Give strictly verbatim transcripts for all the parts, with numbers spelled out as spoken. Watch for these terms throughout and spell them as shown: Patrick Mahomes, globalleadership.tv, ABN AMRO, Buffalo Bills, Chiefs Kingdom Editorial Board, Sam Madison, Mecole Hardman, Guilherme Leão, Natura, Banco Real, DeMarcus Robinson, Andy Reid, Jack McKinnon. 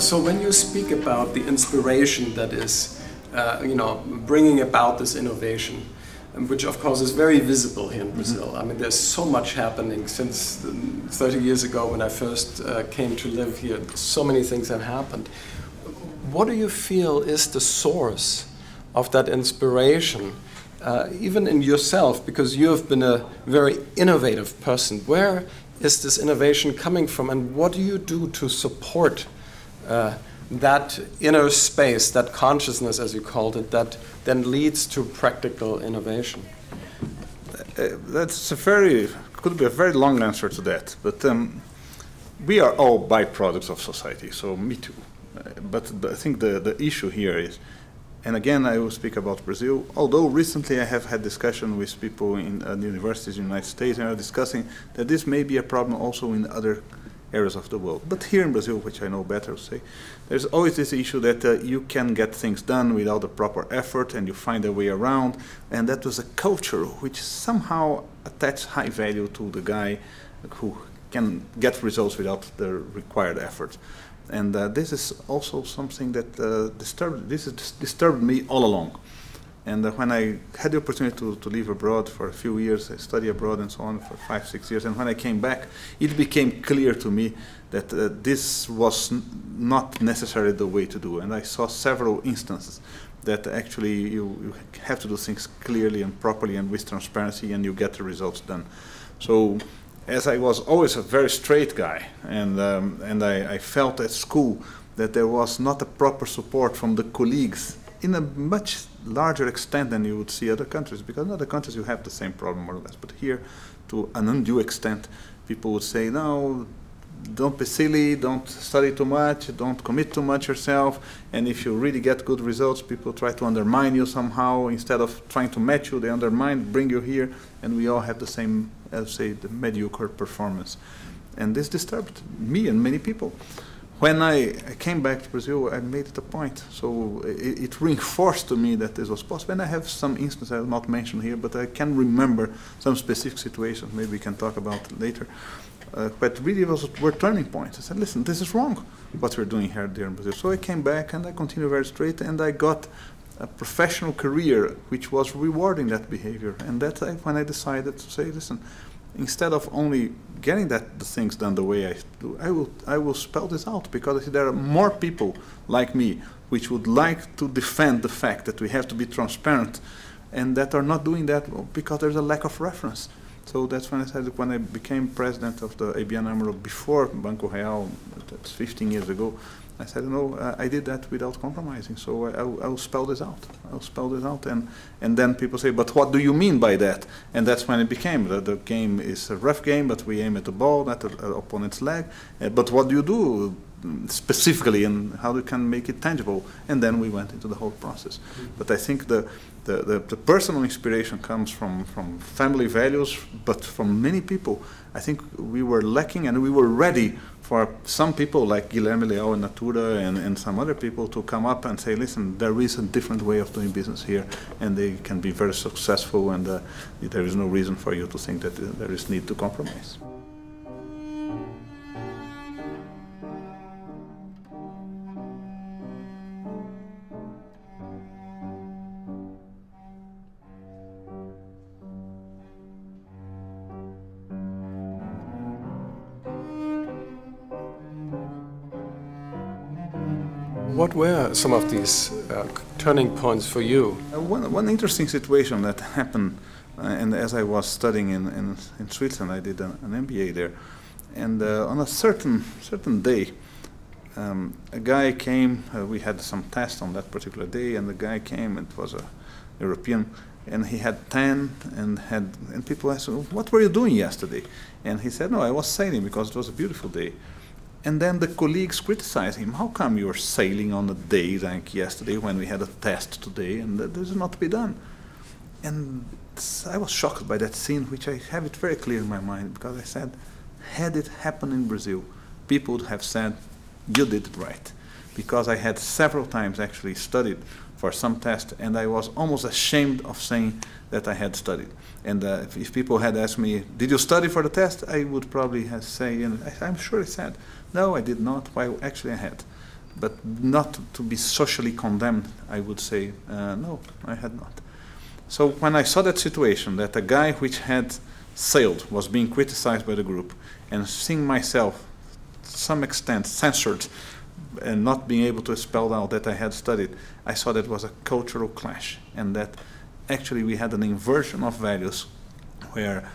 so when you speak about the inspiration that is, uh, you know, bringing about this innovation, which of course is very visible here in Brazil. Mm-hmm. I mean, there's so much happening since thirty years ago when I first uh, came to live here. So many things have happened. What do you feel is the source of that inspiration, uh, even in yourself, because you have been a very innovative person? Where is this innovation coming from, and what do you do to support uh, that inner space, that consciousness, as you called it, that then leads to practical innovation? Uh, that's a very, could be a very long answer to that, but um, we are all byproducts of society, so me too. Uh, but, but I think the, the issue here is, and again I will speak about Brazil, although recently I have had discussion with people in uh, universities in the United States, and are discussing that this may be a problem also in other areas of the world. But here in Brazil, which I know better, say, there's always this issue that uh, you can get things done without the proper effort, and you find a way around, and that was a culture which somehow attached high value to the guy who can get results without the required effort. And uh, this is also something that uh, disturbed, this has disturbed me all along. And uh, when I had the opportunity to, to live abroad for a few years, I studied abroad and so on for five, six years, and when I came back, it became clear to me that uh, this was n not necessarily the way to do. And I saw several instances that actually you, you have to do things clearly and properly and with transparency, and you get the results done. So, as I was always a very straight guy, and, um, and I, I felt at school that there was not a proper support from the colleagues in a much larger extent than you would see other countries, because in other countries you have the same problem more or less, but here, to an undue extent, people would say, no, don't be silly, don't study too much, don't commit too much yourself, and if you really get good results, people try to undermine you somehow. Instead of trying to match you, they undermine, bring you here, and we all have the same, I'll say, the mediocre performance. And this disturbed me and many people. When I, I came back to Brazil, I made it a point. So it, it reinforced to me that this was possible. And I have some instances I will not mention here, but I can remember some specific situations, maybe we can talk about later. Uh, but really it was were turning points. I said, listen, this is wrong, what we're doing here, there in Brazil. So I came back and I continued very straight, and I got a professional career which was rewarding that behavior. And that's when I decided to say, listen, instead of only getting that the things done the way I do, I will, I will spell this out, because there are more people like me which would like to defend the fact that we have to be transparent, and that are not doing that because there's a lack of reference. So that's when I said, when I became president of the A B N AMRO before Banco Real, that's fifteen years ago, I said, no, uh, I did that without compromising, so I, I, I will spell this out. I will spell this out, and, and then people say, but what do you mean by that? And that's when it became, the, the game is a rough game, but we aim at the ball, not at the opponent's leg, uh, but what do you do specifically, and how you can make it tangible? And then we went into the whole process. Mm-hmm. But I think the, the, the, the personal inspiration comes from, from family values, but from many people. I think we were lacking, and we were ready for some people like Guilherme Leão and Natura and, and some other people to come up and say, listen, there is a different way of doing business here, and they can be very successful, and uh, there is no reason for you to think that uh, there is need to compromise. What were some of these uh, turning points for you? Uh, one, one interesting situation that happened, uh, and as I was studying in, in, in Switzerland, I did an, an M B A there, and uh, on a certain, certain day, um, a guy came, uh, we had some tests on that particular day, and the guy came, it was a European, and he had tan, and had, and people asked, what were you doing yesterday? And he said, no, I was sailing because it was a beautiful day. And then the colleagues criticized him. How come you are sailing on a day like yesterday when we had a test today, and that is not to be done? And I was shocked by that scene, which I have it very clear in my mind, because I said, had it happened in Brazil, people would have said, you did it right. Because I had several times actually studied for some test, and I was almost ashamed of saying that I had studied. And uh, if, if people had asked me, did you study for the test? I would probably have say, and I, I'm sure I said, no, I did not, well, actually I had. but not to be socially condemned, I would say, uh, no, I had not. So when I saw that situation, that a guy which had sailed was being criticized by the group, and seeing myself, to some extent, censored, and not being able to spell out that I had studied, I saw that was a cultural clash, and that actually we had an inversion of values, where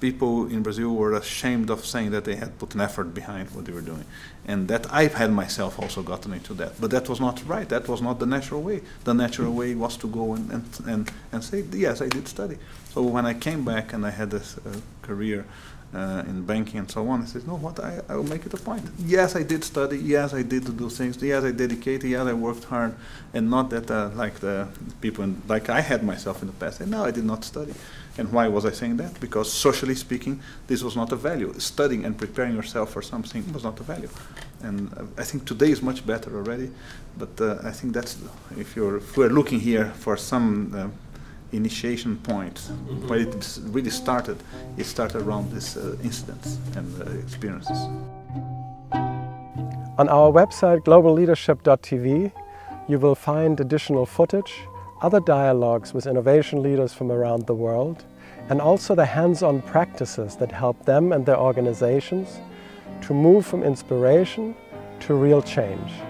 people in Brazil were ashamed of saying that they had put an effort behind what they were doing. And that I had myself also gotten into that. But that was not right. That was not the natural way. The natural way was to go and, and, and, and say, yes, I did study. So when I came back and I had this uh, career uh, in banking and so on, I said, no, what, I, I will make it a point. Yes, I did study. Yes, I did do things. Yes, I dedicated. Yes, I worked hard. And not that uh, like the people, in, like I had myself in the past, say, no, I did not study. And why was I saying that? Because socially speaking, this was not a value. Studying and preparing yourself for something was not a value. And uh, I think today is much better already. But uh, I think that's, if you're if we're looking here for some uh, initiation point, where it really started, it started around these uh, incidents and uh, experiences. On our website, global leadership dot T V, you will find additional footage, other dialogues with innovation leaders from around the world, and also the hands-on practices that help them and their organizations to move from inspiration to real change.